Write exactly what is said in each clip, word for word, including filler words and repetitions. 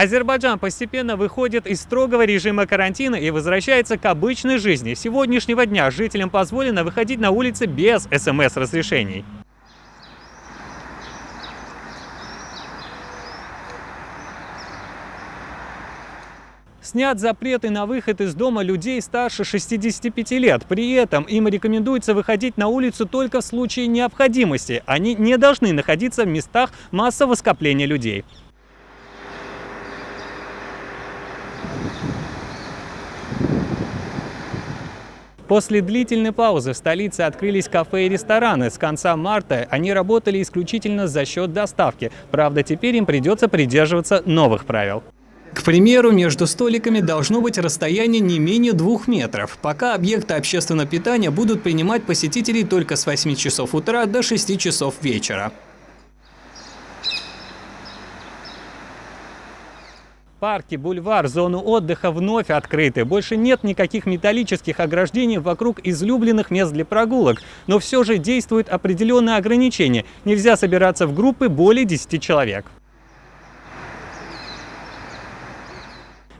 Азербайджан постепенно выходит из строгого режима карантина и возвращается к обычной жизни. С сегодняшнего дня жителям позволено выходить на улицы без эс эм эс разрешений. Снят запреты на выход из дома людей старше шестидесяти пяти лет. При этом им рекомендуется выходить на улицу только в случае необходимости. Они не должны находиться в местах массового скопления людей. После длительной паузы в столице открылись кафе и рестораны. С конца марта они работали исключительно за счет доставки. Правда, теперь им придется придерживаться новых правил. К примеру, между столиками должно быть расстояние не менее двух метров. Пока объекты общественного питания будут принимать посетителей только с восьми часов утра до шести часов вечера. Парки, бульвар, зону отдыха вновь открыты. Больше нет никаких металлических ограждений вокруг излюбленных мест для прогулок. Но все же действуют определенные ограничения. Нельзя собираться в группы более десяти человек.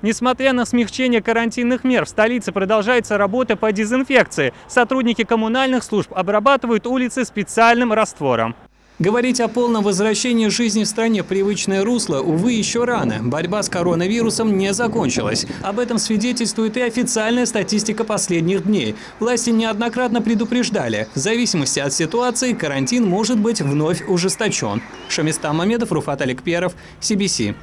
Несмотря на смягчение карантинных мер, в столице продолжается работа по дезинфекции. Сотрудники коммунальных служб обрабатывают улицы специальным раствором. Говорить о полном возвращении жизни в стране в привычное русло, увы, еще рано. Борьба с коронавирусом не закончилась. Об этом свидетельствует и официальная статистика последних дней. Власти неоднократно предупреждали, в зависимости от ситуации карантин может быть вновь ужесточен. Шамистам Мамедов, Руфаталик, си би си.